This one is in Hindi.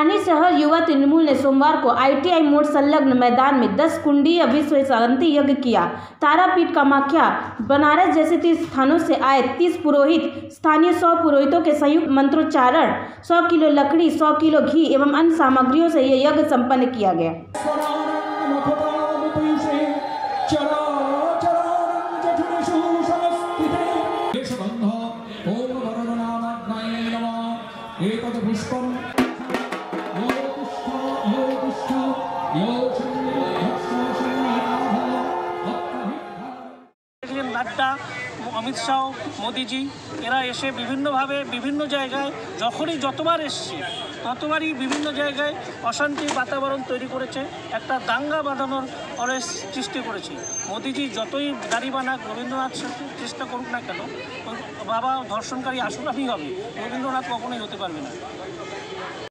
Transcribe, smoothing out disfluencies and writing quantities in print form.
कल्याणी शहर युवा तिन्मूल ने सोमवार को आईटीआई मोड़ संलग्न मैदान में 10 कुंडीय विश्व शांति यज्ञ किया। तारापीठ, कामाख्या, बनारस जैसे 30 स्थानों से आए 30 पुरोहित स्थानीय 100 पुरोहितों के संयुक्त मंत्रोच्चारण, 100 किलो लकड़ी, 100 किलो घी एवं अन्य सामग्रियों से यह यज्ञ संपन्न किया गया। अमित शाह, मोदी जी एरा एसे विभिन्नभावे विभिन्न जायगाय जखोनी जतबार एसेछे ततबारई विभिन्न जायगाय अशांतिर वातावरण तैरी करेछे, एकटा दांगा बाधानोर अरेस सृष्टि करेछे। मोदी जी जतई दाड़ी बानाक, रवींद्रनाथ चेष्टा करुक ना केन, बाबा धर्षणकारी आसुराई होबे, रवींद्रनाथ कखनोई होते पारबे ना।